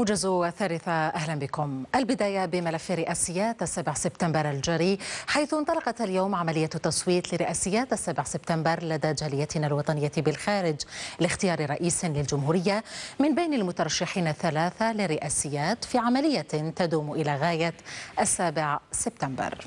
موجز الثالثة أهلا بكم. البداية بملف رئاسيات السابع سبتمبر الجاري، حيث انطلقت اليوم عملية تصويت لرئاسيات السابع سبتمبر لدى جاليتنا الوطنية بالخارج لاختيار رئيس للجمهورية من بين المترشحين الثلاثة لرئاسيات في عملية تدوم إلى غاية 7 سبتمبر.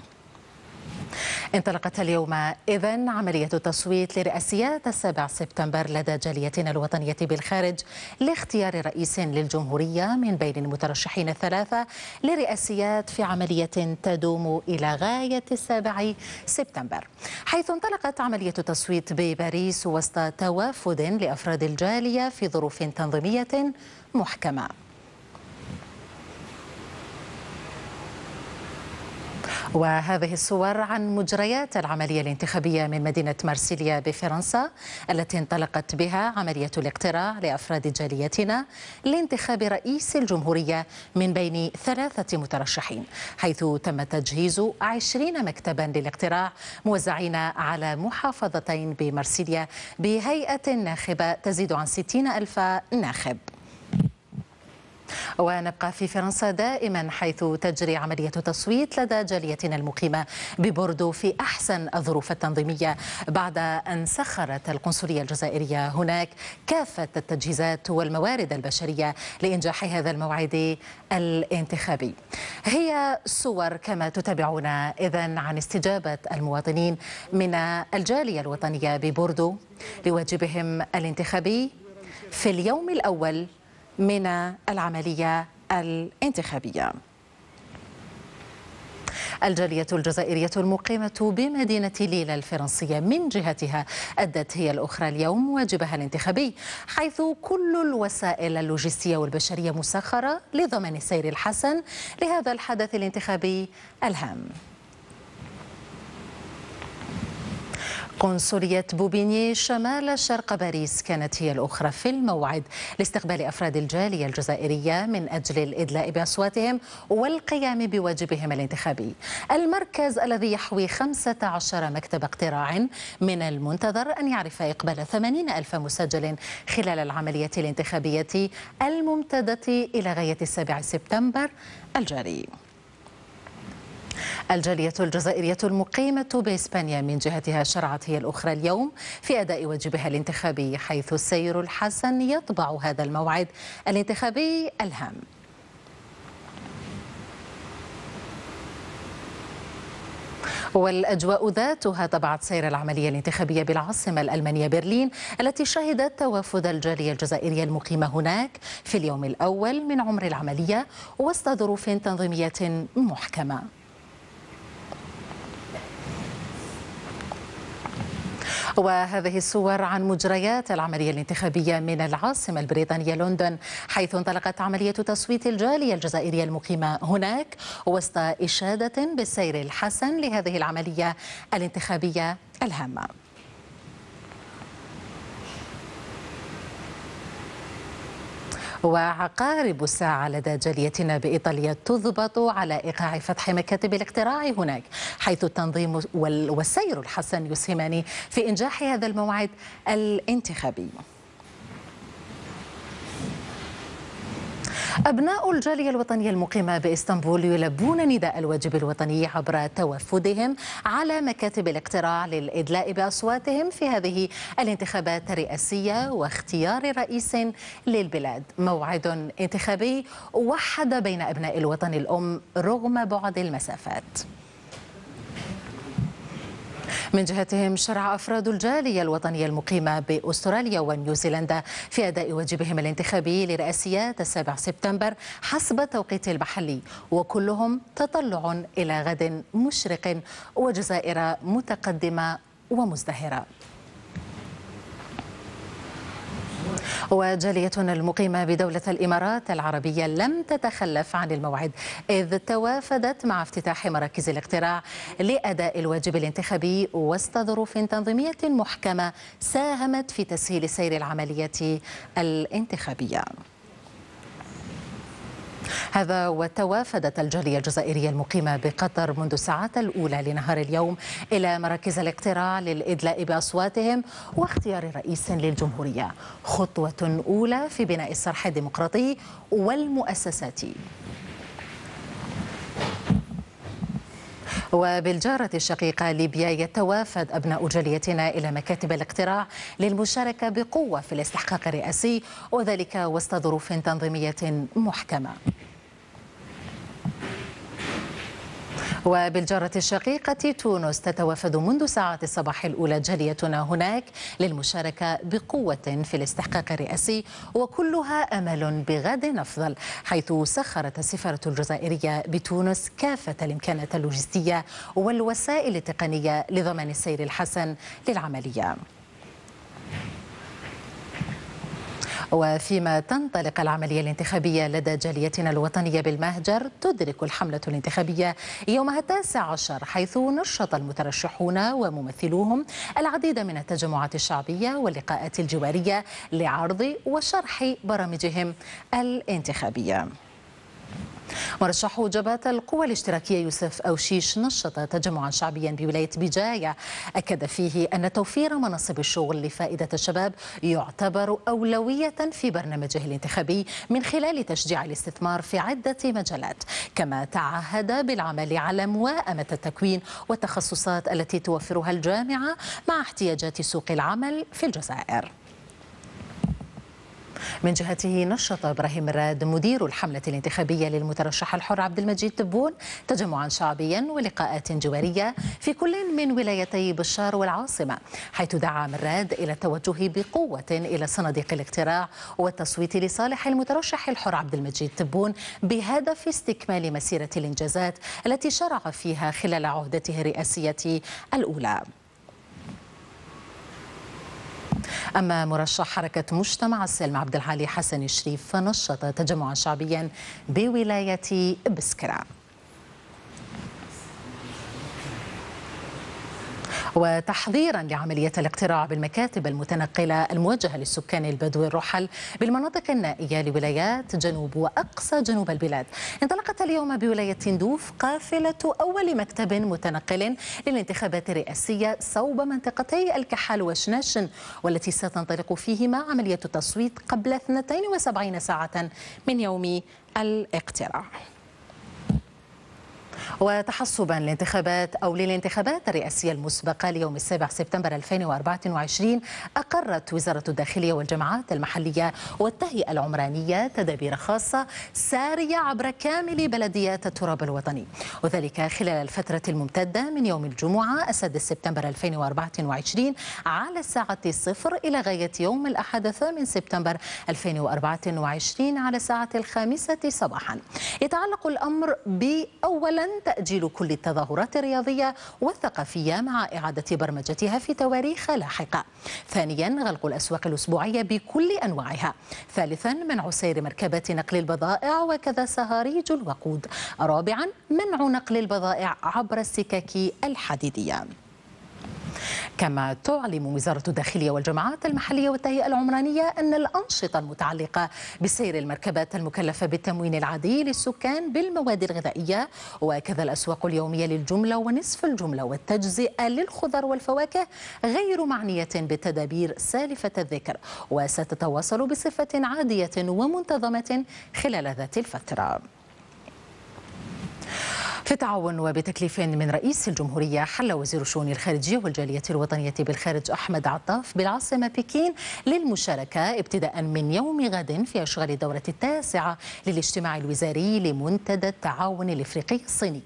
انطلقت اليوم إذن عملية تصويت لرئاسيات 7 سبتمبر لدى جاليتنا الوطنية بالخارج لاختيار رئيس للجمهورية من بين المترشحين الثلاثة لرئاسيات في عملية تدوم إلى غاية 7 سبتمبر، حيث انطلقت عملية تصويت بباريس وسط توافد لأفراد الجالية في ظروف تنظيمية محكمة. وهذه الصور عن مجريات العملية الانتخابية من مدينة مارسيليا بفرنسا، التي انطلقت بها عملية الاقتراع لأفراد جاليتنا لانتخاب رئيس الجمهورية من بين 3 مترشحين، حيث تم تجهيز 20 مكتبا للاقتراع موزعين على محافظتين بمارسيليا بهيئة ناخبة تزيد عن 60,000 ناخب. ونبقى في فرنسا دائما، حيث تجري عملية تصويت لدى جاليتنا المقيمة ببوردو في أحسن الظروف التنظيمية، بعد أن سخرت القنصلية الجزائرية هناك كافة التجهيزات والموارد البشرية لإنجاح هذا الموعد الانتخابي. هي صور كما تتابعون إذن عن استجابة المواطنين من الجالية الوطنية ببوردو لواجبهم الانتخابي في اليوم الأول من العملية الانتخابية. الجالية الجزائرية المقيمة بمدينة ليل الفرنسية من جهتها أدت هي الأخرى اليوم واجبها الانتخابي، حيث كل الوسائل اللوجستية والبشرية مسخرة لضمان السير الحسن لهذا الحدث الانتخابي الهام. قنصلية بوبيني شمال شرق باريس كانت هي الأخرى في الموعد لاستقبال أفراد الجالية الجزائرية من أجل الإدلاء بأصواتهم والقيام بواجبهم الانتخابي. المركز الذي يحوي 15 مكتب اقتراع من المنتظر أن يعرف إقبال 80,000 مسجل خلال العملية الانتخابية الممتدة إلى غاية 7 سبتمبر الجاري. الجالية الجزائرية المقيمة بإسبانيا من جهتها شرعت هي الأخرى اليوم في أداء واجبها الانتخابي، حيث السير الحسن يطبع هذا الموعد الانتخابي الهام. والأجواء ذاتها طبعت سير العملية الانتخابية بالعاصمة الألمانية برلين، التي شهدت توافد الجالية الجزائرية المقيمة هناك في اليوم الأول من عمر العملية وسط ظروف تنظيمية محكمة. وهذه الصور عن مجريات العملية الانتخابية من العاصمة البريطانية لندن، حيث انطلقت عملية تصويت الجالية الجزائرية المقيمة هناك وسط إشادة بالسير الحسن لهذه العملية الانتخابية الهامة. وعقارب الساعة لدى جاليتنا بإيطاليا تضبط على إيقاع فتح مكاتب الاقتراع هناك، حيث التنظيم والسير الحسن يسهمان في إنجاح هذا الموعد الانتخابي. أبناء الجالية الوطنية المقيمة بإسطنبول يلبون نداء الواجب الوطني عبر توافدهم على مكاتب الاقتراع للإدلاء بأصواتهم في هذه الانتخابات الرئاسية واختيار رئيس للبلاد. موعد انتخابي وحد بين أبناء الوطن الأم رغم بعد المسافات. من جهتهم شرع أفراد الجالية الوطنية المقيمة بأستراليا ونيوزيلندا في أداء واجبهم الانتخابي لرئاسيات 7 سبتمبر حسب التوقيت المحلي، وكلهم تطلع إلى غد مشرق وجزائر متقدمة ومزدهرة. وجاليتنا المقيمة بدولة الإمارات العربية لم تتخلف عن الموعد، إذ توافدت مع افتتاح مراكز الاقتراع لأداء الواجب الانتخابي وسط ظروف تنظيمية محكمة ساهمت في تسهيل سير العملية الانتخابية. هذا وتوافدت الجالية الجزائرية المقيمة بقطر منذ الساعات الأولى لنهار اليوم إلى مراكز الاقتراع للإدلاء بأصواتهم واختيار رئيس للجمهورية، خطوة أولى في بناء الصرح الديمقراطي والمؤسساتي. وبالجارة الشقيقة ليبيا يتوافد أبناء جاليتنا إلى مكاتب الاقتراع للمشاركة بقوة في الاستحقاق الرئاسي، وذلك وسط ظروف تنظيمية محكمة. وبالجارة الشقيقة تونس تتوافد منذ ساعات الصباح الأولى جاليتنا هناك للمشاركة بقوة في الاستحقاق الرئاسي، وكلها أمل بغد أفضل، حيث سخرت السفارة الجزائرية بتونس كافة الإمكانات اللوجستية والوسائل التقنية لضمان السير الحسن للعملية. وفيما تنطلق العملية الانتخابية لدى جاليتنا الوطنية بالمهجر، تدرك الحملة الانتخابية يومها 19 حيث نشط المترشحون وممثلوهم العديد من التجمعات الشعبية واللقاءات الجوارية لعرض وشرح برامجهم الانتخابية. مرشح جبهة القوى الاشتراكية يوسف أوشيش نشط تجمعا شعبيا بولاية بجاية، أكد فيه أن توفير مناصب الشغل لفائدة الشباب يعتبر أولوية في برنامجه الانتخابي من خلال تشجيع الاستثمار في عدة مجالات، كما تعهد بالعمل على مواءمة التكوين والتخصصات التي توفرها الجامعة مع احتياجات سوق العمل في الجزائر. من جهته نشط إبراهيم مراد مدير الحملة الانتخابية للمترشح الحر عبد المجيد تبون تجمعا شعبيا ولقاءات جوارية في كل من ولايتي بشار والعاصمة، حيث دعا مراد إلى التوجه بقوة إلى صناديق الاقتراع والتصويت لصالح المترشح الحر عبد المجيد تبون بهدف استكمال مسيرة الإنجازات التي شرع فيها خلال عهدته الرئاسية الأولى. أما مرشح حركة مجتمع السلم عبدالعالي حسن الشريف فنشط تجمعا شعبيا بولاية بسكرة. وتحضيرا لعملية الاقتراع بالمكاتب المتنقلة الموجهة للسكان البدو الرحل بالمناطق النائية لولايات جنوب وأقصى جنوب البلاد، انطلقت اليوم بولاية تندوف قافلة أول مكتب متنقل للانتخابات الرئاسية صوب منطقتي الكحل وشناشن، والتي ستنطلق فيهما عملية التصويت قبل 72 ساعة من يوم الاقتراع. وتحسبا للانتخابات الرئاسية المسبقة ليوم 7 سبتمبر 2024، أقرت وزارة الداخلية والجماعات المحلية والتهيئة العمرانية تدابير خاصة سارية عبر كامل بلديات التراب الوطني، وذلك خلال الفترة الممتدة من يوم الجمعة 6 سبتمبر 2024 على الساعة 0 إلى غاية يوم الأحد 8 سبتمبر 2024 على الساعة 5 صباحا. يتعلق الأمر بأولا تأجيل كل التظاهرات الرياضية والثقافية مع إعادة برمجتها في تواريخ لاحقة. ثانيا، غلق الأسواق الأسبوعية بكل أنواعها. ثالثا، منع سير مركبات نقل البضائع وكذا سهاريج الوقود. رابعا، منع نقل البضائع عبر السكك الحديدية. كما تعلم وزارة الداخلية والجماعات المحلية والتهيئة العمرانية أن الأنشطة المتعلقة بسير المركبات المكلفة بالتموين العادي للسكان بالمواد الغذائية وكذا الأسواق اليومية للجملة ونصف الجملة والتجزئة للخضر والفواكه غير معنية بالتدابير سالفة الذكر، وستتواصل بصفة عادية ومنتظمة خلال ذات الفترة. في تعاون وبتكليف من رئيس الجمهورية، حل وزير الشؤون الخارجية والجالية الوطنية بالخارج أحمد عطاف بالعاصمة بكين للمشاركة ابتداء من يوم غد في أشغال الدورة 9 للاجتماع الوزاري لمنتدى التعاون الإفريقي الصيني.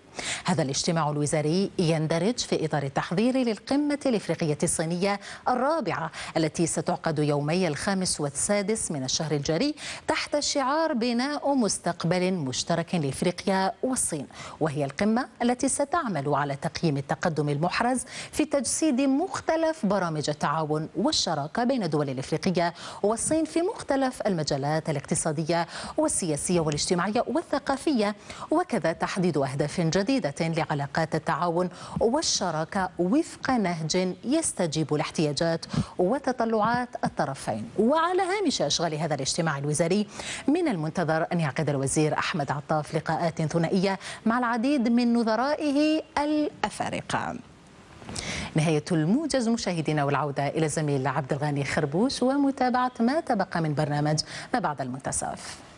هذا الاجتماع الوزاري يندرج في إطار التحضير للقمة الإفريقية الصينية الرابعة التي ستعقد يومي 5 و6 من الشهر الجاري تحت شعار بناء مستقبل مشترك لإفريقيا والصين، وهي القمة التي ستعمل على تقييم التقدم المحرز في تجسيد مختلف برامج التعاون والشراكة بين الدول الإفريقية والصين في مختلف المجالات الاقتصادية والسياسية والاجتماعية والثقافية، وكذا تحديد أهداف جديدة جديدة لعلاقات التعاون والشراكة وفق نهج يستجيب لاحتياجات وتطلعات الطرفين. وعلى هامش أشغال هذا الاجتماع الوزاري من المنتظر أن يعقد الوزير أحمد عطاف لقاءات ثنائية مع العديد من نظرائه الأفارقة. نهاية الموجز مشاهدينا والعودة إلى الزميل عبدالغاني خربوش ومتابعة ما تبقى من برنامج ما بعد المنتصف.